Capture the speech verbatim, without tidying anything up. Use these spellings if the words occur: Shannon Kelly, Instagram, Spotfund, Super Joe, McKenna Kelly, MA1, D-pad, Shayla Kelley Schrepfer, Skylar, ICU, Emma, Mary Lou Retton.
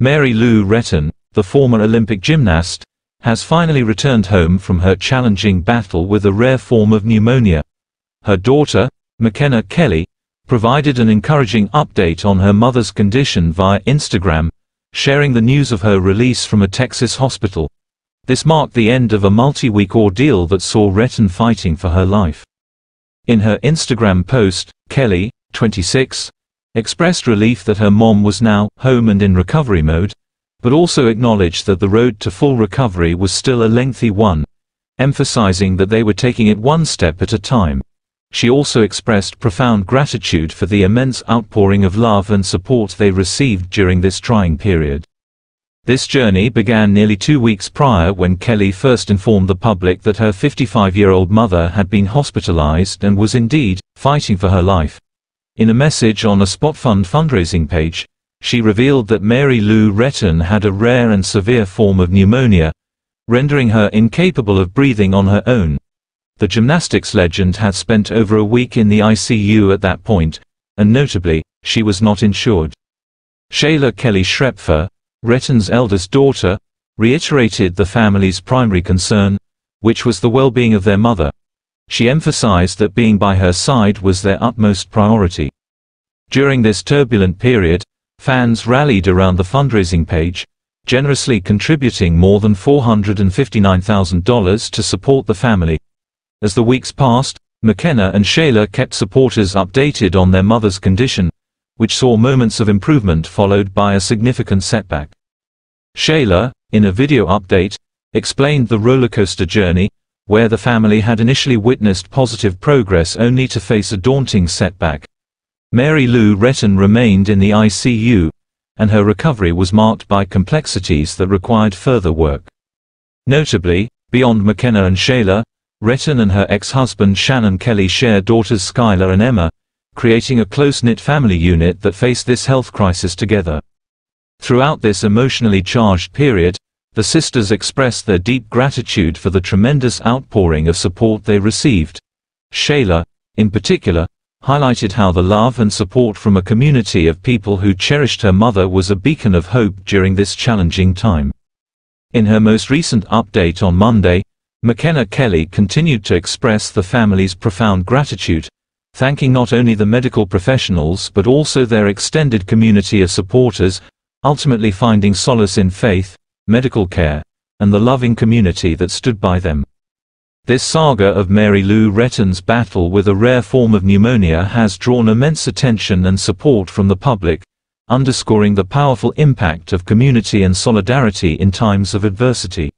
Mary Lou Retton, the former Olympic gymnast, has finally returned home from her challenging battle with a rare form of pneumonia. Her daughter, McKenna Kelly, provided an encouraging update on her mother's condition via Instagram, sharing the news of her release from a Texas hospital. This marked the end of a multi-week ordeal that saw Retton fighting for her life. In her Instagram post, Kelly, twenty-six, expressed relief that her mom was now home and in recovery mode, but also acknowledged that the road to full recovery was still a lengthy one, emphasizing that they were taking it one step at a time. She also expressed profound gratitude for the immense outpouring of love and support they received during this trying period. This journey began nearly two weeks prior when Kelly first informed the public that her fifty-five-year-old mother had been hospitalized and was indeed fighting for her life. In a message on a Spotfund fundraising page, she revealed that Mary Lou Retton had a rare and severe form of pneumonia, rendering her incapable of breathing on her own. The gymnastics legend had spent over a week in the I C U at that point, and notably, she was not insured. Shayla Kelley Schrepfer, Retton's eldest daughter, reiterated the family's primary concern, which was the well-being of their mother. She emphasized that being by her side was their utmost priority. During this turbulent period, fans rallied around the fundraising page, generously contributing more than four hundred fifty-nine thousand dollars to support the family. As the weeks passed, McKenna and Shayla kept supporters updated on their mother's condition, which saw moments of improvement followed by a significant setback. Shayla, in a video update, explained the rollercoaster journey, where the family had initially witnessed positive progress only to face a daunting setback. Mary Lou Retton remained in the I C U, and her recovery was marked by complexities that required further work. Notably, beyond McKenna and Shayla, Retton and her ex-husband Shannon Kelly share daughters Skylar and Emma, creating a close-knit family unit that faced this health crisis together. Throughout this emotionally charged period, the sisters expressed their deep gratitude for the tremendous outpouring of support they received. Shayla, in particular, highlighted how the love and support from a community of people who cherished her mother was a beacon of hope during this challenging time. In her most recent update on Monday, McKenna Kelly continued to express the family's profound gratitude, thanking not only the medical professionals but also their extended community of supporters, ultimately finding solace in faith, medical care, and the loving community that stood by them. This saga of Mary Lou Retton's battle with a rare form of pneumonia has drawn immense attention and support from the public, underscoring the powerful impact of community and solidarity in times of adversity.